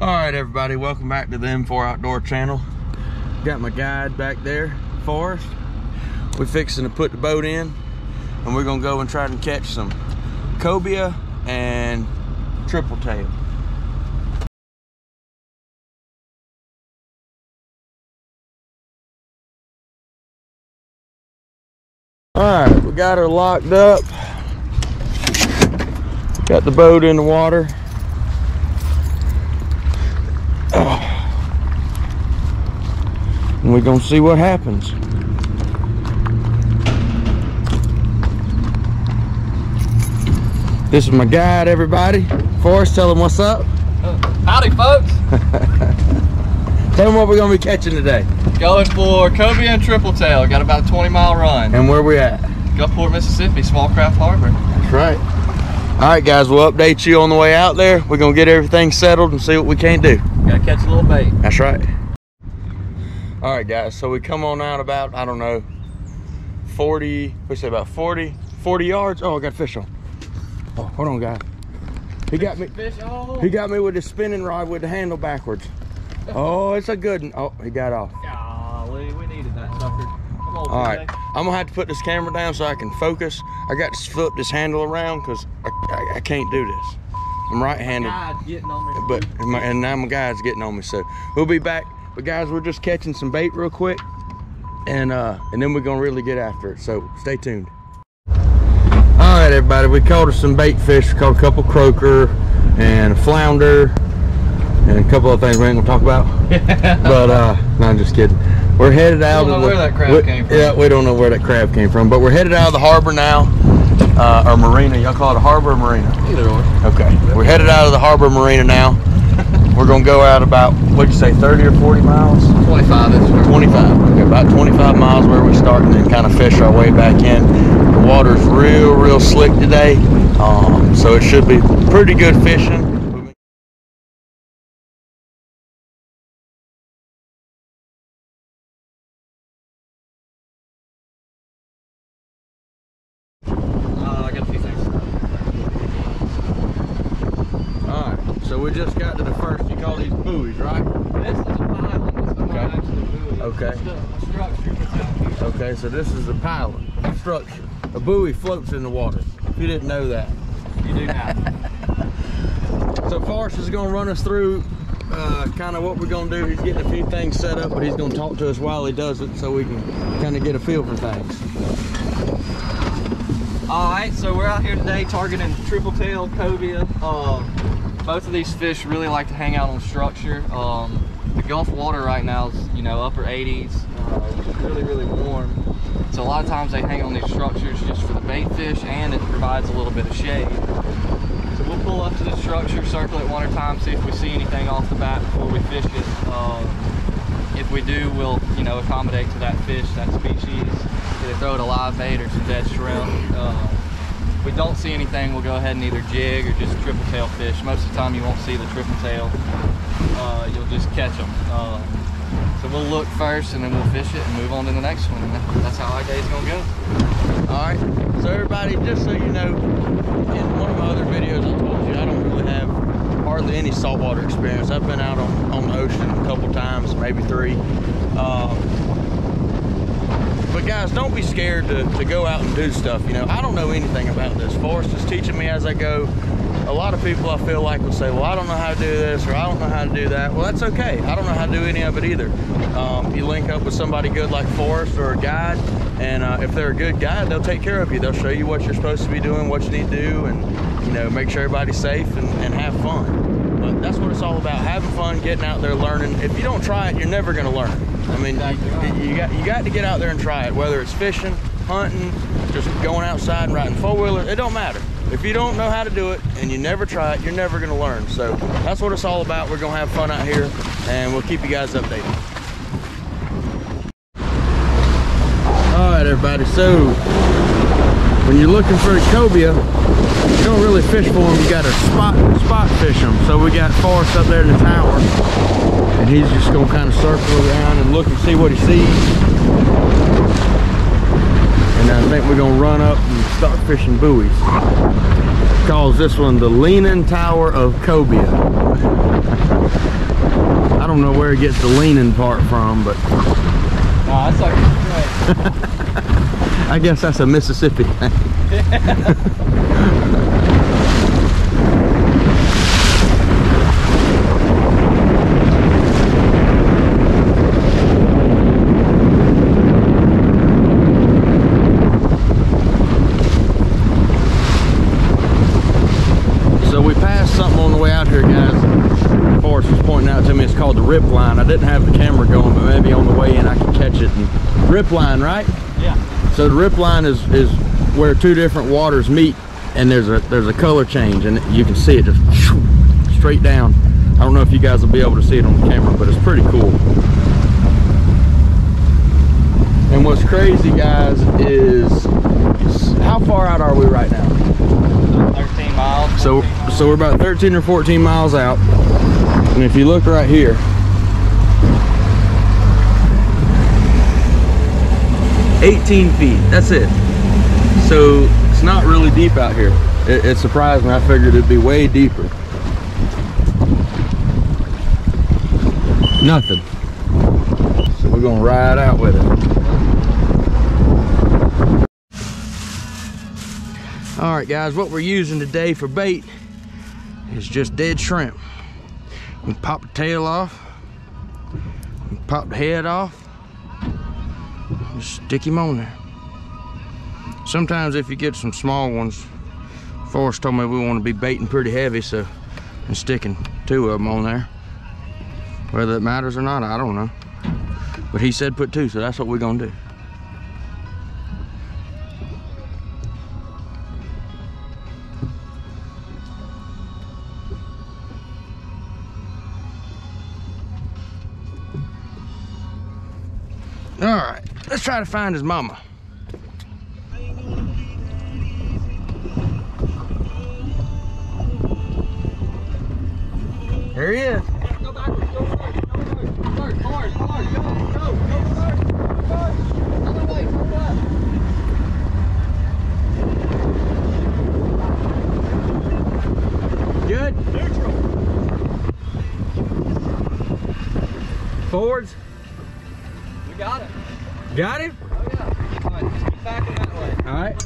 All right, everybody, welcome back to the M4 Outdoor channel. Got my guide back there for us. We're fixing to put the boat in, and we're gonna go and try to catch some cobia and triple tail. All right, we got her locked up. Got the boat in the water. And we're gonna see what happens. This is my guide, everybody. Forrest, tell them what's up. Howdy, folks. Tell them what we're gonna be catching today. Going for cobia and triple tail. Got about a 20-mile run. And where we at? Gulfport, Mississippi, Small Craft Harbor. That's right. All right, guys, we'll update you on the way out there. We're gonna get everything settled and see what we can do. Gotta catch a little bait. That's right. All right, guys, so we come on out about, I don't know, 40 yards. Oh, I got a fish on. Oh, hold on, guys. He got me with the spinning rod with the handle backwards. Oh, it's a good one. Oh, he got off. Golly, we needed that sucker. Come on, all right, I'm gonna have to put this camera down so I can focus. I got to flip this handle around because I can't do this. I'm right-handed, and now my guide's getting on me. So we'll be back. But guys, we're just catching some bait real quick, and then we're gonna really get after it. So stay tuned. All right, everybody, we caught us some bait fish. We caught a couple croaker and a flounder and a couple of things we ain't gonna talk about. But no, I'm just kidding. We're headed out. We don't know where that crab came from. Yeah, we don't know where that crab came from. But we're headed out of the harbor now, or marina. Y'all call it a harbor or marina? Either or. Okay, we're headed out of the harbor marina now. We're gonna go out about, what'd you say, 30 or 40 miles? 25 is where 25. Okay, about 25 miles where we start, and then kind of fish our way back in. The water's real slick today, so it should be pretty good fishing. Okay, so this is a pylon structure. A buoy floats in the water. If you didn't know that, you do now. So Forrest is going to run us through kind of what we're going to do. He's getting a few things set up, but he's going to talk to us while he does it so we can kind of get a feel for things. All right, so we're out here today targeting triple tail, cobia. Both of these fish really like to hang out on structure. The Gulf water right now is, you know, upper 80s, which is really warm. So a lot of times they hang on these structures just for the bait fish, and it provides a little bit of shade. So we'll pull up to the structure, circle it one at a time, see if we see anything off the bat before we fish it. If we do, we'll, you know, accommodate to that fish, that species. Either throw it a live bait or some dead shrimp. If we don't see anything, we'll go ahead and either jig or just triple tail fish. Most of the time you won't see the triple tail. You'll just catch them. So we'll look first, and then we'll fish it and move on to the next one. And that's how our day's gonna go. All right, so everybody, just so you know, in one of my other videos I told you I don't really have hardly any saltwater experience. I've been out on the ocean a couple times, maybe three. But guys, don't be scared to go out and do stuff. You know, I don't know anything about this. Forrest is teaching me as I go. A lot of people I feel like will say, well, I don't know how to do this, or I don't know how to do that. Well, that's okay. I don't know how to do any of it either. You link up with somebody good like Forrest or a guide, and if they're a good guide, they'll take care of you. They'll show you what you're supposed to be doing, what you need to do, and, you know, make sure everybody's safe and have fun. But that's what it's all about, having fun, getting out there, learning. If you don't try it, you're never going to learn. I mean, you got to get out there and try it, whether it's fishing, hunting, just going outside and riding four-wheelers. It don't matter. If you don't know how to do it and you never try it, you're never gonna learn. So that's what it's all about. We're gonna have fun out here, and we'll keep you guys updated. All right, everybody, so when you're looking for a cobia, you don't really fish for them, you gotta spot fish them. So we got Forrest up there in the tower, and he's just gonna kind of circle around and look and see what he sees. And I think we're going to run up and start fishing buoys. Calls this one the Leaning Tower of Cobia. I don't know where it gets the leaning part from, but no, that's like I guess that's a Mississippi thing. So we passed something on the way out here, guys. Forrest was pointing out to me, it's called the rip line. I didn't have the camera going, but maybe on the way in I can catch it. And rip line, right? Yeah. So the rip line is where two different waters meet, and there's a color change, and you can see it just straight down. I don't know if you guys will be able to see it on the camera, but it's pretty cool. And what's crazy, guys, is how far out are we right now? 13 miles. So we're about 13 or 14 miles out, and if you look right here, . 18 feet, that's it. So it's not really deep out here. It surprised me. I figured it'd be way deeper. Nothing. So we're gonna ride out with it. All right, guys, what we're using today for bait is just dead shrimp. We pop the tail off, we pop the head off, stick him on there. Sometimes if you get some small ones, Forrest told me we want to be baiting pretty heavy, so I'm sticking two of them on there. Whether it matters or not, I don't know. But he said put two, so that's what we're gonna do. All right. Let's try to find his mama. There he is. Go backwards, go first, go first, go first, go first. Other way, go left. Good. Neutral. Forwards. We got it. Got him? Oh yeah. All right, just keep backing that way. All right.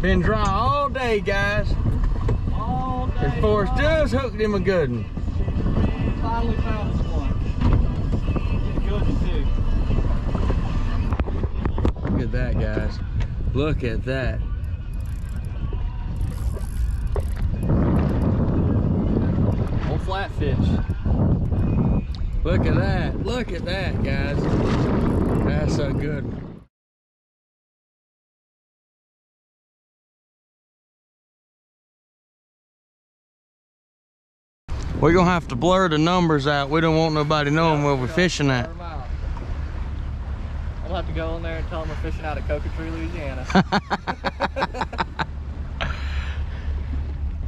Been dry all day, guys. All day. And Forrest just hooked him a good one. Finally found this one. He's a good one, too. Look at that, guys. Look at that. One flatfish. Look at that. Look at that, guys. That's a good one. We're going to have to blur the numbers out. We don't want nobody knowing where we're fishing at. I'll have to go in there and tell them we're fishing out of Coca Tree, Louisiana. I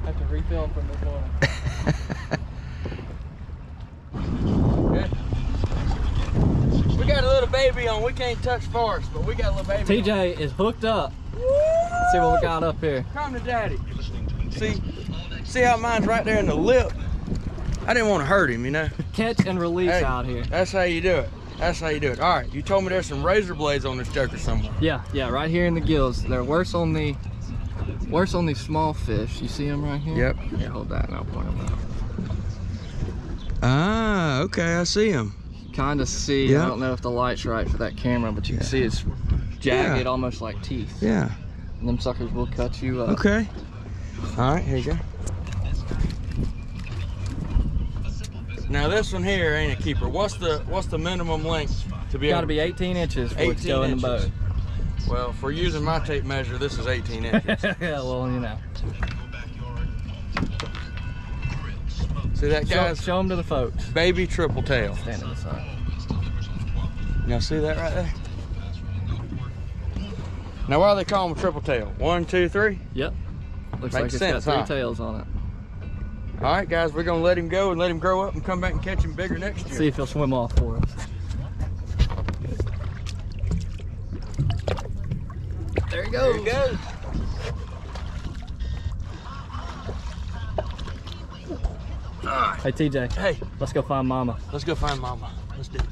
have to refill from this morning. We got a little baby on. We can't touch Forrest, but we got a little baby TJ on. Is hooked up. Woo! Let's see what we got up here. Come to daddy. See how mine's right there in the lip. I didn't want to hurt him, you know. Catch and release hey, out here. That's how you do it. That's how you do it. All right, you told me there's some razor blades on this joker somewhere. Yeah, right here in the gills. They're worse on the small fish. You see them right here? Yep. Yeah, hold that and I'll point them out. Ah, okay, I see him. Kind of see. Yep. I don't know if the light's right for that camera, but you can see it's jagged, almost like teeth. Yeah. And them suckers will cut you up. Okay. All right, here you go. Now this one here ain't a keeper. What's the minimum length to be? Got to be 18 inches for it to go in the boat. Well, for using my tape measure, this is 18 inches. Yeah, well, you know. See that, guys? Show them to the folks. Baby triple tail. Stand to the side. Now see that right there? Now why do they call them triple tail? 1, 2, 3? Yep. Looks like it's got three tails on it. All right, guys, we're going to let him go and let him grow up and come back and catch him bigger next year. See if he'll swim off for us. There he goes. There he goes. All right. Hey, TJ. Hey. Let's go find Mama. Let's go find Mama. Let's do it.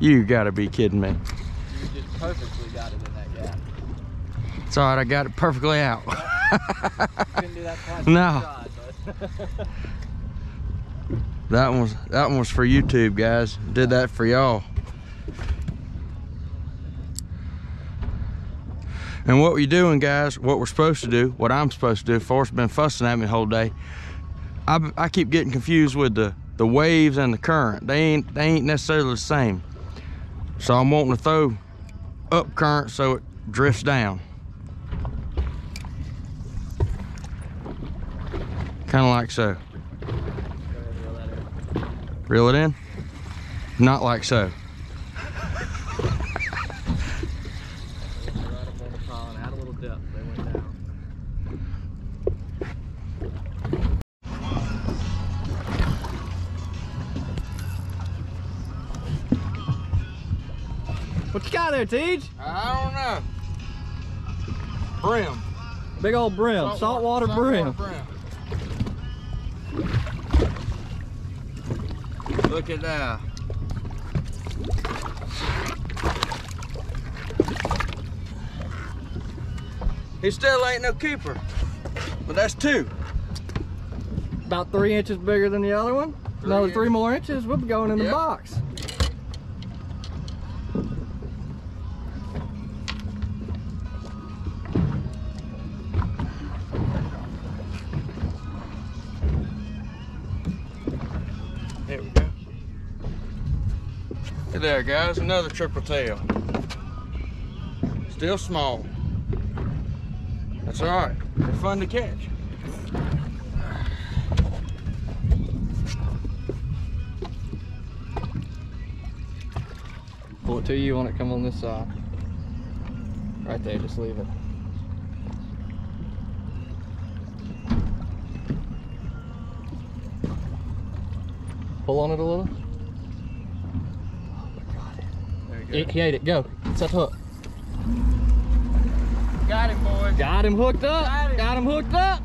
You gotta be kidding me. You just perfectly got it in that gap. It's alright, I got it perfectly out. Couldn't do that twice. No. That one was for YouTube, guys. Did that for y'all. And what we're doing, guys, what we're supposed to do, what I'm supposed to do, Forrest's been fussing at me the whole day. I keep getting confused with the waves and the current. They ain't necessarily the same. So I'm wanting to throw up current so it drifts down. Kind of like so. Reel it in? Not like so. What you got there, Teej? I don't know. Brim. Big old brim. Saltwater brim. Look at that. He still ain't no keeper, but that's two. About 3 inches bigger than the other one. Another 3 more inches, we'll be going in the box. There, guys, another triple tail. Still small. That's all right. They're fun to catch. Pull it to you when it comes on this side. Right there, just leave it. Pull on it a little. He ate it. Go. It's that hook. Got him, boys. Got him hooked up. Got him hooked up.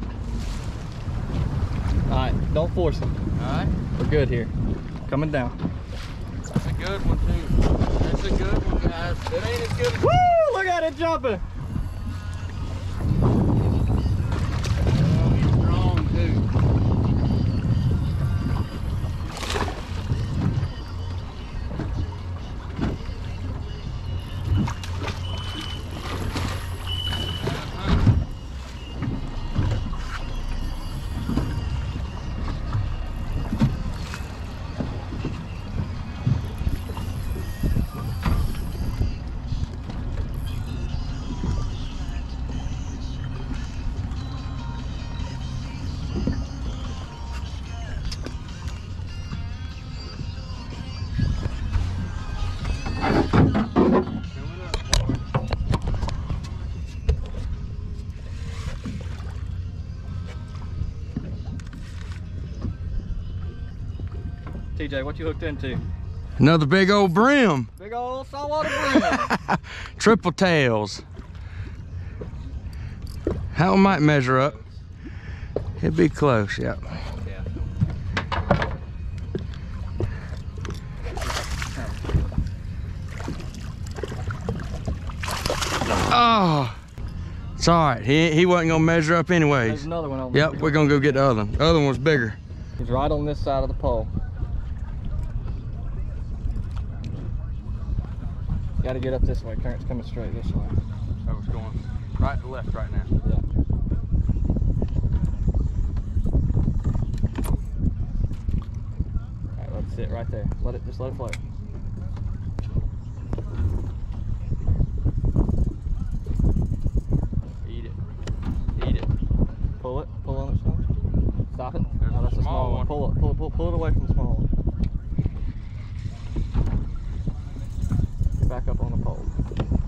All right. Don't force him. All right. We're good here. Coming down. That's a good one, too. That's a good one, guys. It ain't as good as... Woo! Look at it jumping. TJ, what you hooked into? Another big old brim. Big old saltwater brim. Triple tails. How it might measure up. It'd be close, yep. Yeah. Oh, it's all right. He wasn't gonna measure up anyways. There's another one on there. Yep, we're gonna go get the other one. The other one was bigger. He's right on this side of the pole. Got to get up this way. Current's coming straight this way. Oh, it's going right to left right now. Yeah. All right, let's sit right there. Just let it float. Eat it. Eat it. Pull it. Pull on itself. Stop it. No, that's a small one. Pull it. Pull it away from the small one. Back up on the pole.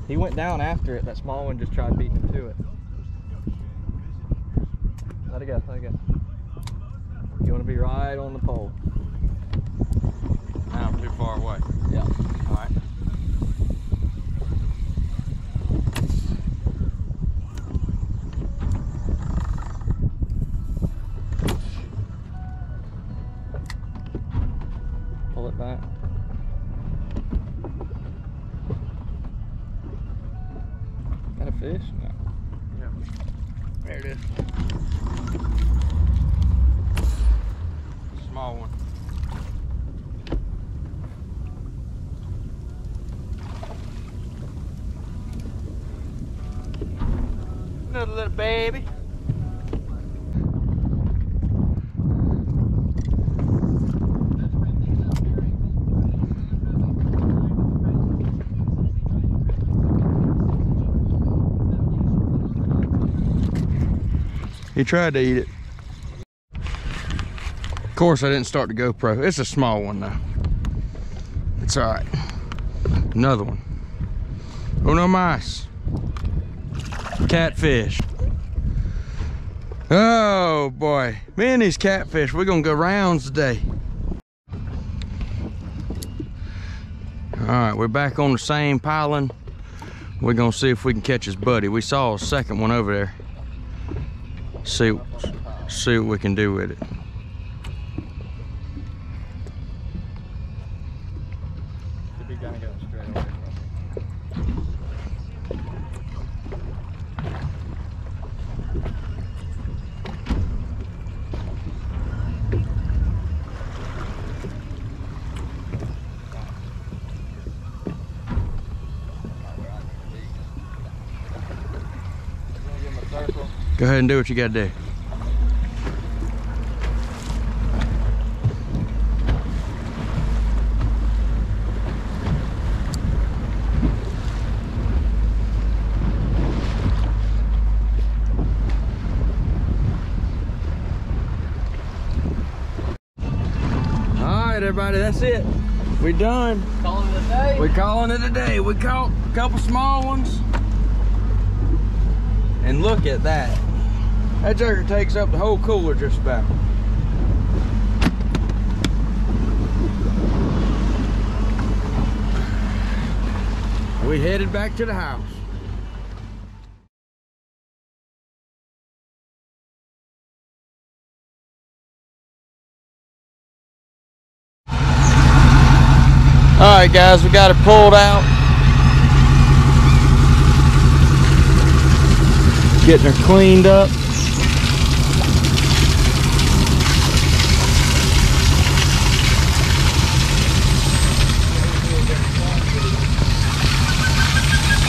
He went down after it. That small one just tried beating him to it. Let it go. Let it go. You want to be right on the pole. Now I'm too far away. Yeah. All right. Pull it back. Is that a fish? No. Yeah. There it is. Small one. Another little baby. He tried to eat it. Of course, I didn't start the GoPro. It's a small one though. It's all right. Another one. Oh, no mice. Catfish. Oh boy. Me and these catfish, we're gonna go rounds today. All right, we're back on the same piling. We're gonna see if we can catch his buddy. We saw a second one over there. See what we can do with it. Should be gonna go straight away. Go ahead and do what you gotta do. All right, everybody, that's it. We're done. Calling it a day. We're calling it a day. We caught a couple small ones. And look at that. That jerker takes up the whole cooler just about. We headed back to the house. All right, guys, we got it pulled out. Getting her cleaned up.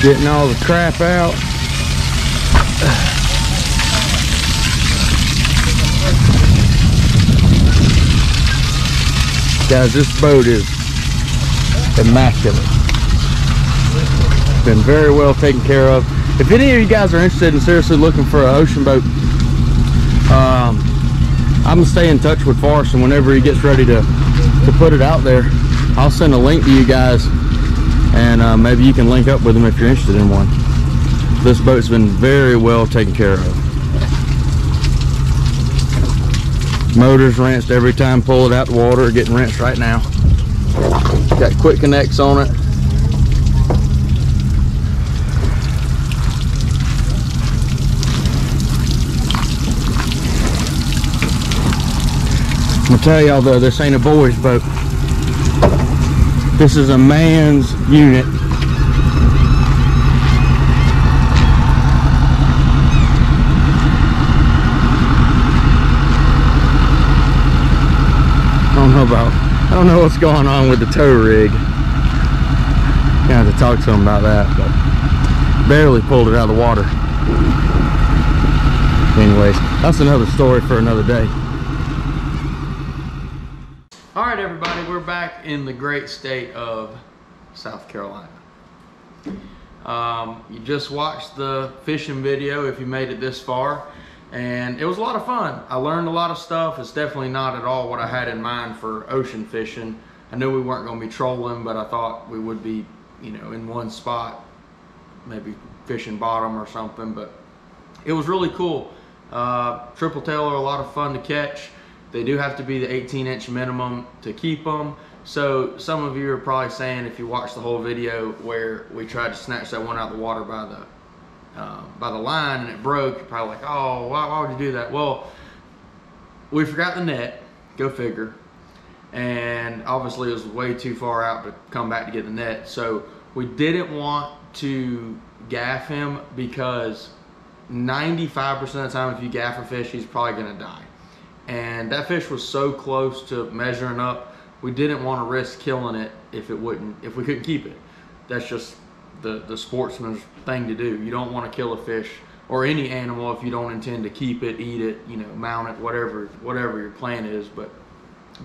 Getting all the crap out. Guys, this boat is immaculate. It's been very well taken care of. If any of you guys are interested in seriously looking for an ocean boat, I'm gonna stay in touch with Forrest, and whenever he gets ready to put it out there, I'll send a link to you guys, and maybe you can link up with him if you're interested in one. This boat's been very well taken care of. Motor's rinsed every time, pull it out the water, getting rinsed right now. Got quick connects on it. I'm gonna tell y'all though, this ain't a boy's boat. This is a man's unit. I don't know what's going on with the tow rig. Gonna have to talk to him about that, but barely pulled it out of the water. Anyways, that's another story for another day. All right, everybody, we're back in the great state of South Carolina. You just watched the fishing video if you made it this far, and it was a lot of fun. I learned a lot of stuff. It's definitely not at all what I had in mind for ocean fishing. I knew we weren't going to be trolling, but I thought we would be, you know, in one spot, maybe fishing bottom or something, but it was really cool. Triple tail are a lot of fun to catch. They do have to be the 18-inch minimum to keep them. So some of you are probably saying, if you watch the whole video where we tried to snatch that one out of the water by the line and it broke, you're probably like, oh, why would you do that? Well, we forgot the net, go figure. And obviously it was way too far out to come back to get the net. So we didn't want to gaff him, because 95% of the time if you gaff a fish, he's probably gonna die. And that fish was so close to measuring up, we didn't want to risk killing it if we couldn't keep it. That's just the sportsman's thing to do. You don't want to kill a fish or any animal if you don't intend to keep it, eat it, you know, mount it, whatever your plan is. But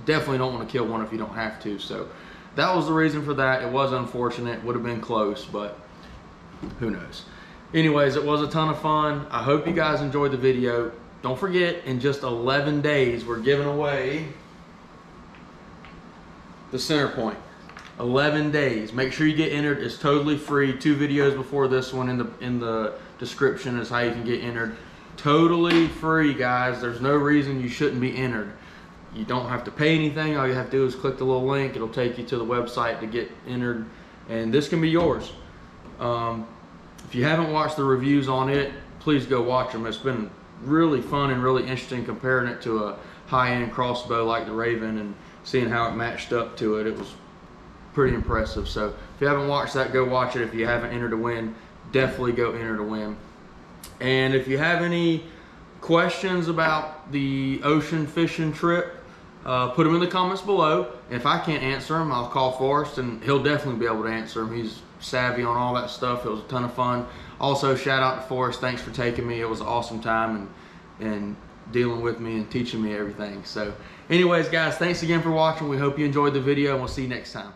definitely don't want to kill one if you don't have to. So that was the reason for that. It was unfortunate. Would have been close, but who knows. Anyways, it was a ton of fun. I hope you guys enjoyed the video. Don't forget, in just 11 days, we're giving away the Center Point. 11 days. Make sure you get entered. It's totally free. 2 videos before this one in the description is how you can get entered. Totally free, guys. There's no reason you shouldn't be entered. You don't have to pay anything. All you have to do is click the little link. It'll take you to the website to get entered. And this can be yours. If you haven't watched the reviews on it, please go watch them. It's been really fun and really interesting comparing it to a high-end crossbow like the Raven and seeing how it matched up to it. It was pretty impressive. So if you haven't watched that, go watch it. If you haven't entered to win, definitely go enter to win. And if you have any questions about the ocean fishing trip, put them in the comments below. If I can't answer them, I'll call Forrest and he'll definitely be able to answer them. He's savvy on all that stuff. It was a ton of fun. Also, shout out to Forrest. Thanks for taking me. It was an awesome time and dealing with me and teaching me everything. So anyways, guys, thanks again for watching. We hope you enjoyed the video and we'll see you next time.